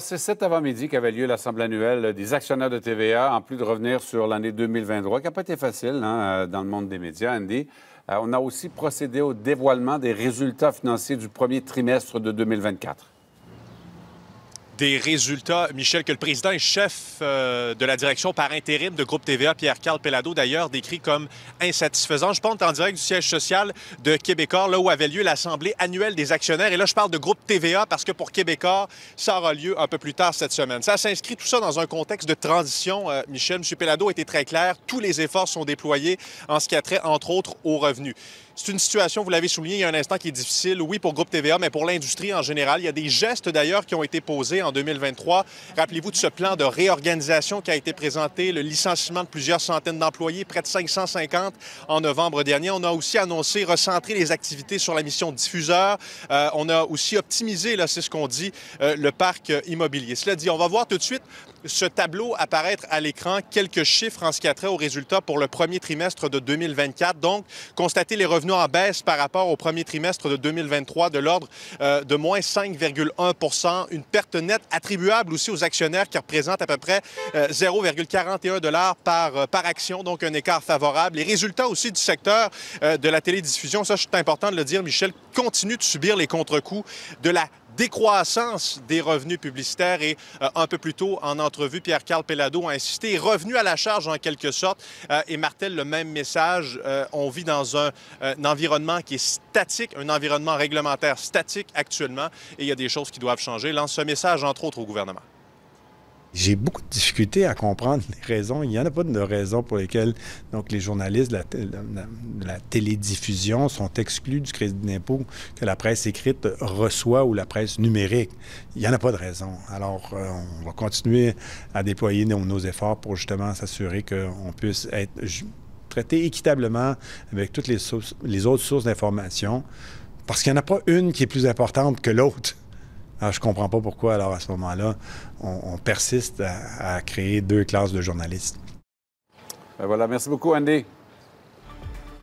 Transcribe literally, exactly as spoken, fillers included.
C'est cet avant-midi qu'avait lieu l'Assemblée annuelle des actionnaires de T V A, en plus de revenir sur l'année deux mille vingt-trois, qui n'a pas été facile hein, dans le monde des médias, Andy. Euh, on a aussi procédé au dévoilement des résultats financiers du premier trimestre de deux mille vingt-quatre. Des résultats, Michel, que le président et chef euh, de la direction par intérim de Groupe T V A, Pierre Karl Péladeau, d'ailleurs, décrit comme insatisfaisant. Je pense en direct du siège social de Québecor, là où avait lieu l'Assemblée annuelle des actionnaires. Et là, je parle de Groupe T V A parce que pour Québecor, ça aura lieu un peu plus tard cette semaine. Ça s'inscrit tout ça dans un contexte de transition, euh, Michel. M. Péladeau a été très clair. Tous les efforts sont déployés en ce qui a trait, entre autres, aux revenus. C'est une situation, vous l'avez souligné il y a un instant, qui est difficile, oui, pour Groupe T V A, mais pour l'industrie en général. Il y a des gestes, d'ailleurs, qui ont été posés en deux mille vingt-trois. Rappelez-vous de ce plan de réorganisation qui a été présenté, le licenciement de plusieurs centaines d'employés, près de cinq cent cinquante en novembre dernier. On a aussi annoncé recentrer les activités sur la mission diffuseur. Euh, on a aussi optimisé, là, c'est ce qu'on dit, euh, le parc immobilier. Cela dit, on va voir tout de suite ce tableau apparaître à l'écran, quelques chiffres en ce qui a trait aux résultats pour le premier trimestre de deux mille vingt-quatre. Donc, constater les revenus en baisse par rapport au premier trimestre de deux mille vingt-trois de l'ordre euh, de moins cinq virgule un pour cent, une perte nette attribuable aussi aux actionnaires qui représente à peu près euh, zéro virgule quarante et un dollars par, euh, par action, donc un écart favorable. Les résultats aussi du secteur euh, de la télédiffusion, ça c'est important de le dire, Michel, continue de subir les contre-coups de la décroissance des revenus publicitaires et euh, un peu plus tôt en entrevue, Pierre Karl Péladeau a insisté, revenu à la charge en quelque sorte euh, et martèle le même message. Euh, on vit dans un, euh, un environnement qui est statique, un environnement réglementaire statique actuellement et il y a des choses qui doivent changer. Lance ce message entre autres au gouvernement. J'ai beaucoup de difficultés à comprendre les raisons. Il n'y en a pas de raison pour lesquelles donc, les journalistes de la, de la télédiffusion sont exclus du crédit d'impôt que la presse écrite reçoit ou la presse numérique. Il n'y en a pas de raison. Alors, euh, on va continuer à déployer nos, nos efforts pour justement s'assurer qu'on puisse être traité équitablement avec toutes les, sources, les autres sources d'information parce qu'il n'y en a pas une qui est plus importante que l'autre. Alors, je ne comprends pas pourquoi, alors, à ce moment-là, on, on persiste à, à créer deux classes de journalistes. Ben voilà. Merci beaucoup, Andy.